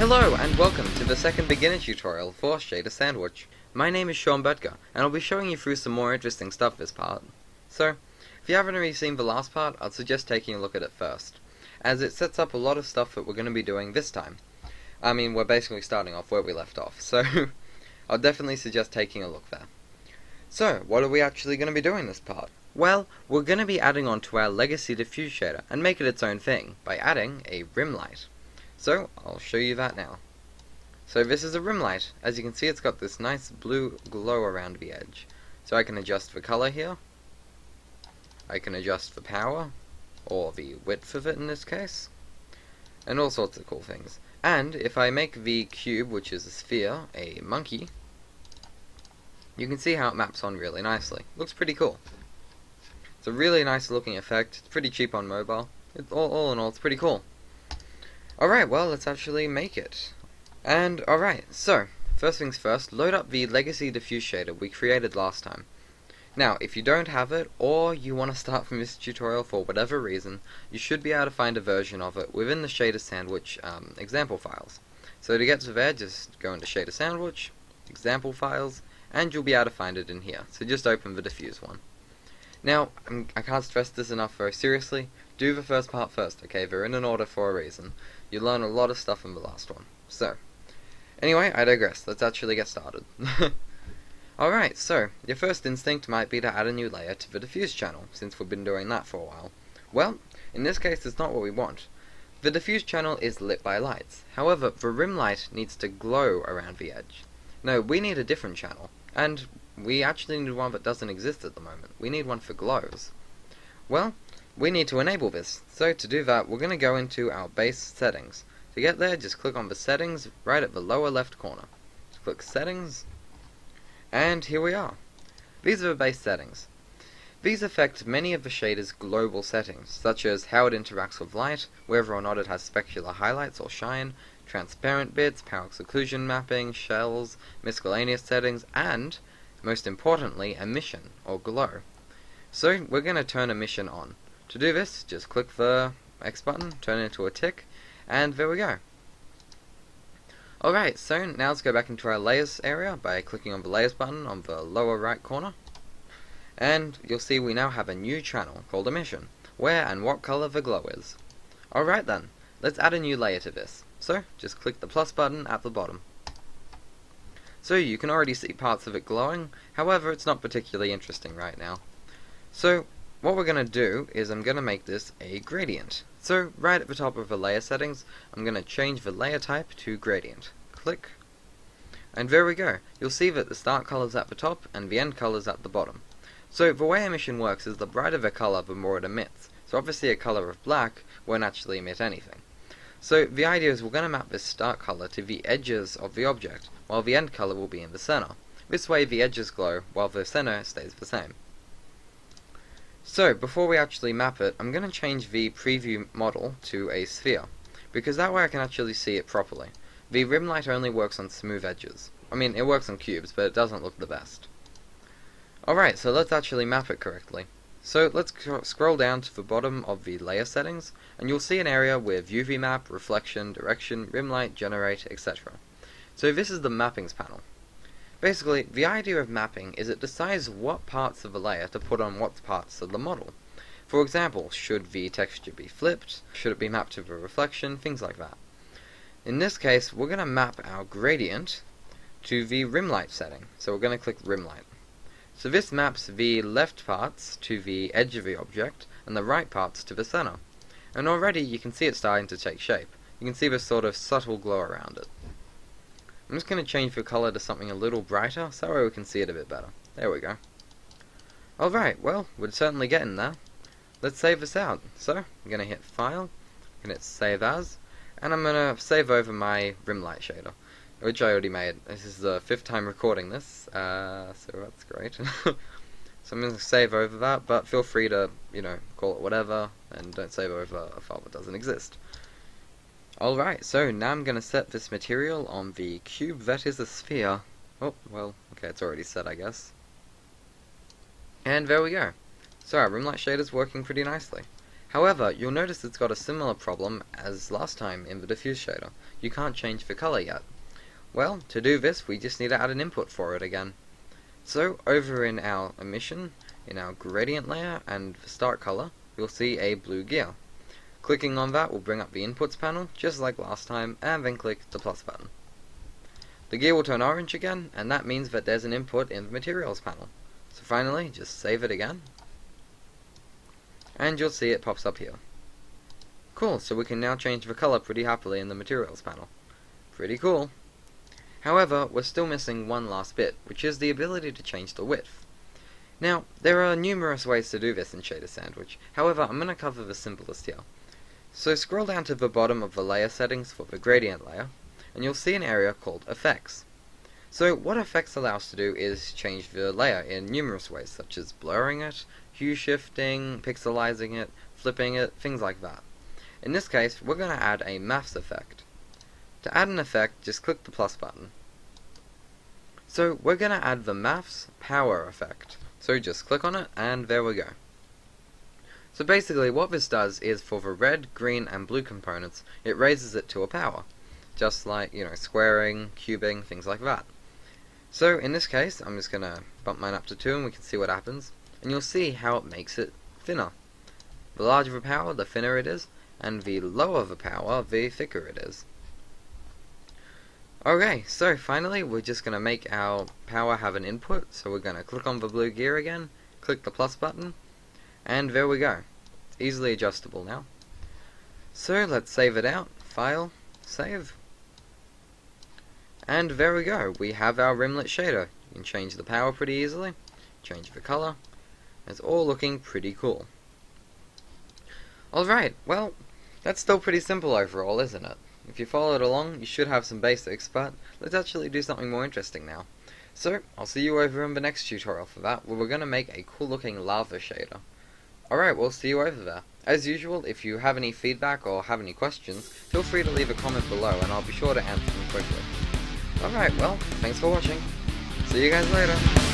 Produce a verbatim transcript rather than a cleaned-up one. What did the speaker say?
Hello and welcome to the second beginner tutorial for Shader Sandwich. My name is Sean Boettger and I'll be showing you through some more interesting stuff this part. So, if you haven't already seen the last part, I'd suggest taking a look at it first, as it sets up a lot of stuff that we're going to be doing this time. I mean, we're basically starting off where we left off, so I'll definitely suggest taking a look there. So, what are we actually going to be doing this part? Well, we're going to be adding on to our Legacy Diffuse Shader and make it its own thing by adding a rim light. So, I'll show you that now. So this is a rim light. As you can see, it's got this nice blue glow around the edge. So I can adjust the color here. I can adjust the power, or the width of it in this case, and all sorts of cool things. And if I make the cube, which is a sphere, a monkey, you can see how it maps on really nicely. Looks pretty cool. It's a really nice looking effect. It's pretty cheap on mobile. It's all, all in all, it's pretty cool. Alright, well, let's actually make it. And, alright, so, first things first, load up the Legacy Diffuse Shader we created last time. Now, if you don't have it, or you want to start from this tutorial for whatever reason, you should be able to find a version of it within the Shader Sandwich um, example files. So to get to there, just go into Shader Sandwich, example files, and you'll be able to find it in here. So just open the diffuse one. Now, I'm, I can't stress this enough very seriously, do the first part first, okay? They're in an order for a reason. You learn a lot of stuff in the last one. So, anyway, I digress, let's actually get started. Alright, so, your first instinct might be to add a new layer to the diffuse channel, since we've been doing that for a while. Well, in this case it's not what we want. The diffuse channel is lit by lights, however, the rim light needs to glow around the edge. No, we need a different channel, and we actually need one that doesn't exist at the moment. We need one for glows. Well, we need to enable this. So to do that, we're going to go into our base settings. To get there, just click on the settings right at the lower left corner. Just click settings, and here we are. These are the base settings. These affect many of the shader's global settings, such as how it interacts with light, whether or not it has specular highlights or shine, transparent bits, power occlusion mapping, shells, miscellaneous settings, and most importantly, emission, or glow. So, we're going to turn emission on. To do this, just click the X button, turn it into a tick, and there we go. Alright, so now let's go back into our layers area by clicking on the layers button on the lower right corner. And you'll see we now have a new channel called emission, where and what color the glow is. Alright then, let's add a new layer to this. So, just click the plus button at the bottom. So you can already see parts of it glowing, however it's not particularly interesting right now. So what we're going to do is I'm going to make this a gradient. So right at the top of the layer settings, I'm going to change the layer type to gradient. Click, and there we go. You'll see that the start color's at the top and the end color's at the bottom. So the way emission works is the brighter the color, the more it emits. So obviously a color of black won't actually emit anything. So the idea is we're going to map this start color to the edges of the object, while the end color will be in the center. This way the edges glow, while the center stays the same. So, before we actually map it, I'm going to change the preview model to a sphere, because that way I can actually see it properly. The rim light only works on smooth edges. I mean, it works on cubes, but it doesn't look the best. Alright, so let's actually map it correctly. So let's scroll down to the bottom of the layer settings, and you'll see an area with U V map, reflection, direction, rim light, generate, et cetera. So this is the mappings panel. Basically, the idea of mapping is it decides what parts of a layer to put on what parts of the model. For example, should the texture be flipped, should it be mapped to the reflection, things like that. In this case, we're going to map our gradient to the rim light setting, so we're going to click rim light. So this maps the left parts to the edge of the object, and the right parts to the center. And already you can see it starting to take shape. You can see this sort of subtle glow around it. I'm just going to change the color to something a little brighter, so we can see it a bit better. There we go. Alright, well, we're certainly getting there. Let's save this out. So, I'm going to hit File, I'm going to Save As, and I'm going to save over my rim light shader, which I already made. This is the fifth time recording this, uh, so that's great. So I'm going to save over that, but feel free to, you know, call it whatever, and don't save over a file that doesn't exist. Alright, so now I'm going to set this material on the cube that is a sphere. Oh, well, okay, it's already set, I guess. And there we go. So our rim light shader's working pretty nicely. However, you'll notice it's got a similar problem as last time in the diffuse shader. You can't change the color yet. Well, to do this, we just need to add an input for it again. So, over in our emission, in our gradient layer and the start color, you'll see a blue gear. Clicking on that will bring up the inputs panel, just like last time, and then click the plus button. The gear will turn orange again, and that means that there's an input in the materials panel. So finally, just save it again. And you'll see it pops up here. Cool, so we can now change the color pretty happily in the materials panel. Pretty cool. However, we're still missing one last bit, which is the ability to change the width. Now, there are numerous ways to do this in Shader Sandwich, however I'm going to cover the simplest here. So scroll down to the bottom of the layer settings for the gradient layer, and you'll see an area called effects. So what effects allow us to do is change the layer in numerous ways, such as blurring it, hue shifting, pixelizing it, flipping it, things like that. In this case, we're going to add a maths effect. To add an effect, just click the plus button. So we're going to add the maths power effect. So just click on it, and there we go. So basically what this does is for the red, green, and blue components, it raises it to a power. Just like, you know, squaring, cubing, things like that. So in this case, I'm just going to bump mine up to two and we can see what happens. And you'll see how it makes it thinner. The larger the power, the thinner it is, and the lower the power, the thicker it is. Okay, so finally we're just going to make our power have an input. So we're going to click on the blue gear again, click the plus button, and there we go. Easily adjustable now. So let's save it out. File, save. And there we go, we have our rimlet shader. You can change the power pretty easily, change the color. It's all looking pretty cool. Alright, well, that's still pretty simple overall, isn't it? If you followed along, you should have some basics, but let's actually do something more interesting now. So, I'll see you over in the next tutorial for that, where we're going to make a cool looking lava shader. Alright, we'll see you over there. As usual, if you have any feedback or have any questions, feel free to leave a comment below and I'll be sure to answer them quickly. Alright, well, thanks for watching. See you guys later.